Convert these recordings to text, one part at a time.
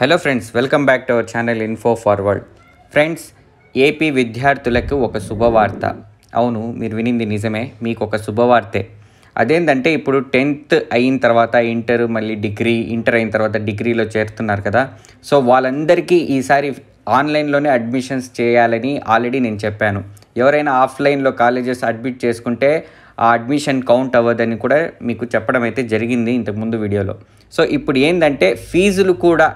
hello friends welcome back to our channel info for world friends AP విద్యార్థులకు ఒక శుభవార్త అవును మీరు వినింది నిజమే మీకు ఒక శుభవార్తే అదేంటంటే ఇప్పుడు 10th అయిన తర్వాత ఇంటర్ మళ్ళీ డిగ్రీ ఇంటర్ అయిన తర్వాత డిగ్రీలో చేరుతున్నారు కదా సో వాళ్ళందరికీ ఈసారి ఆన్లైన్లోనే అడ్మిషన్స్ చేయాలని ఆల్రెడీ నేను చెప్పాను ఎవరైనా ఆఫ్లైన్లో కాలేజెస్ అడ్మిట్ చేసుకుంటే आ अडमिशन कौंट अवदनी कूडा मीकु चेप्पडम अयिते जरिगिंदी इंतकु मुंदु वीडियोलो सो इप्पुडु एंदंटे फीजुलु कूडा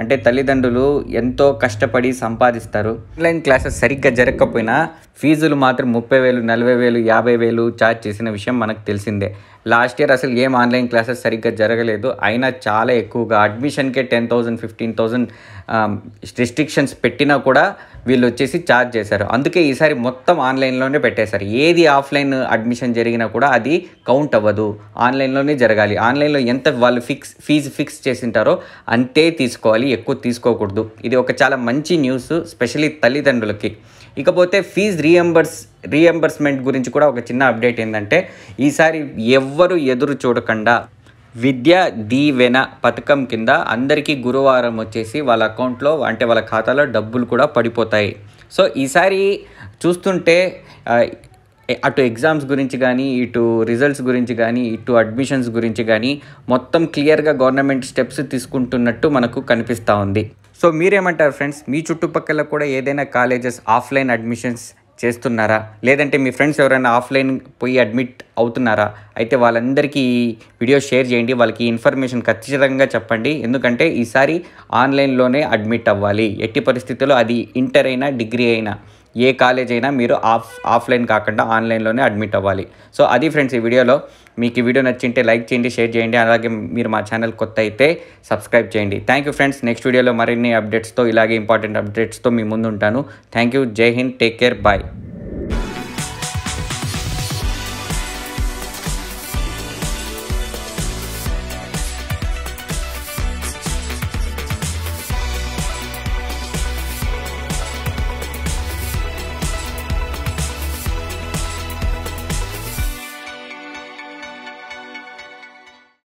अंटे तल्लिदंड्रुलु एंतो कष्टपडि संपादिस्तारु आन्लैन क्लासेस सरिग्गा जरगकपोयिना फीजुलु मात्रम 30000 40000 50000 चार्ज चेसिन विषयं मनकु तेलिसिंदे लास्ट इयर असलु एम आन्लैन क्लासेस सरिग्गा जरगलेदु अयिना चाला एक्कुवगा अडमिशन के 10000 15000 रिस्ट्रिक्षन्स पेट्टिना कूडा వీళ్ళు వచ్చేసి ఛార్జ్ చేశారు అందుకే ఈసారి మొత్తం ఆన్లైన్ లోనే పెట్టేశారు ఏది ఆఫ్లైన్ అడ్మిషన్ జరిగినా కూడా అది కౌంట్ అవ్వదు ఆన్లైన్ లోనే జరగాలి ఆన్లైన్ లో ఎంత వాళ్ళు ఫీజు ఫిక్స్ చేసింటారో అంతే తీసుకోవాలి ఎక్కువ తీసుకోకూడదు ఇది ఒక చాలా మంచి న్యూస్ స్పెషల్లీ తల్లిదండ్రులకి ఇకపోతే ఫీజు రీయింబర్స్‌మెంట్ గురించి కూడా ఒక చిన్న అప్డేట్ ఏందంటే ఈసారి ఎవ్వరు ఎదురు చూడకుండా విద్యా దీవెన పథకం కింద అందరికీ గురువారం వచ్చేసి వాళ్ళ అకౌంట్లో అంటే వాళ్ళ ఖాతాలో డబ్బులు కూడా పడిపోతాయి సో ఈసారి చూస్తుంటే అటు ఎగ్జామ్స్ గురించి గానీ ఇటు రిజల్ట్స్ గురించి గానీ ఇటు అడ్మిషన్స్ గురించి గానీ మొత్తం క్లియర్‌గా గవర్నమెంట్ స్టెప్స్ తీసుకుంటున్నట్టు మనకు కనిపిస్తా ఉంది సో మీరేమంటారు ఫ్రెండ్స్ మీ చుట్టుపక్కల కూడా ఏదైనా కాలేజెస్ ఆఫ్లైన్ అడ్మిషన్స్ చేస్తున్నారా లేదంటే మీ ఫ్రెండ్స్ ఎవరైనా ఆఫ్లైన్ పోయి అడ్మిట్ అవుతున్నారా అయితే వాళ్ళందరికీ వీడియో షేర్ చేయండి వాళ్ళకి ఇన్ఫర్మేషన్ ఖచ్చితంగా చెప్పండి ఎందుకంటే ఈసారి ఆన్లైన్ లోనే అడ్మిట్ అవ్వాలి ఎట్టి పరిస్థితుల్లో అది ఇంటర్ అయినా డిగ్రీ అయినా ఏ కాలేజ్ అయినా మీరు ఆఫ్లైన్ కాకుండా ఆన్లైన్ లోనే అడ్మిట్ అవ్వాలి సో అది ఫ్రెండ్స్ ఈ వీడియోలో మీకు ఈ వీడియో నచ్చింటే లైక్ చేయండి షేర్ చేయండి అలాగే మీరు మా ఛానల్ కొత్త అయితే సబ్స్క్రైబ్ చేయండి థాంక్యూ ఫ్రెండ్స్ నెక్స్ట్ వీడియోలో మరిన్ని అప్డేట్స్ తో ఇలాగే ఇంపార్టెంట్ అప్డేట్స్ తో మీ ముందు ఉంటాను థాంక్యూ జై హింద్ టేక్ కేర్ బై